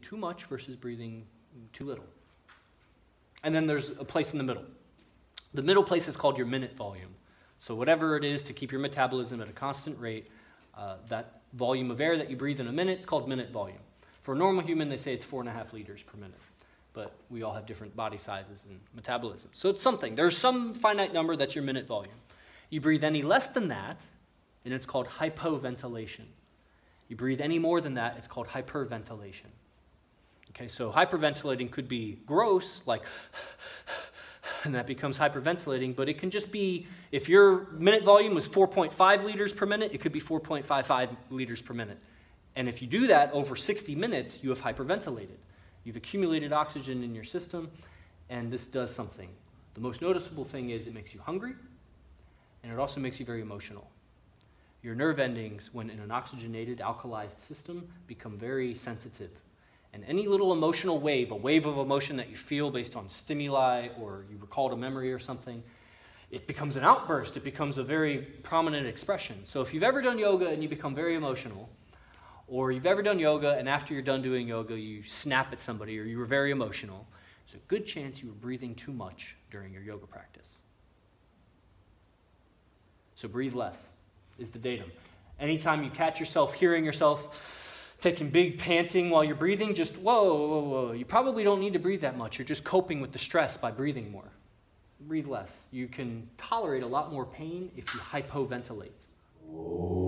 breathing too much versus breathing too little. And then there's a place in the middle. The middle place is called your minute volume. So whatever it is to keep your metabolism at a constant rate, that volume of air that you breathe in a minute, it's called minute volume. For a normal human, they say it's 4.5 liters per minute. But we all have different body sizes and metabolism. So it's something. There's some finite number that's your minute volume. You breathe any less than that, and it's called hypoventilation. You breathe any more than that, it's called hyperventilation. Okay, so hyperventilating could be gross, like, and that becomes hyperventilating, but it can just be, if your minute volume was 4.5 liters per minute, it could be 4.55 liters per minute. And if you do that over 60 minutes, you have hyperventilated. You've accumulated oxygen in your system, and this does something. The most noticeable thing is it makes you hungry, and it also makes you very emotional. Your nerve endings, when in an oxygenated, alkalized system, become very sensitive. And any little emotional wave, a wave of emotion that you feel based on stimuli or you recall a memory or something, it becomes an outburst. It becomes a very prominent expression. So if you've ever done yoga and you become very emotional, or you've ever done yoga and after you're done doing yoga you snap at somebody or you were very emotional, there's a good chance you were breathing too much during your yoga practice. So breathe less is the datum. Anytime you catch yourself hearing yourself taking big panting while you're breathing, just whoa, whoa, whoa. You probably don't need to breathe that much. You're just coping with the stress by breathing more. Breathe less. You can tolerate a lot more pain if you hypoventilate. Whoa.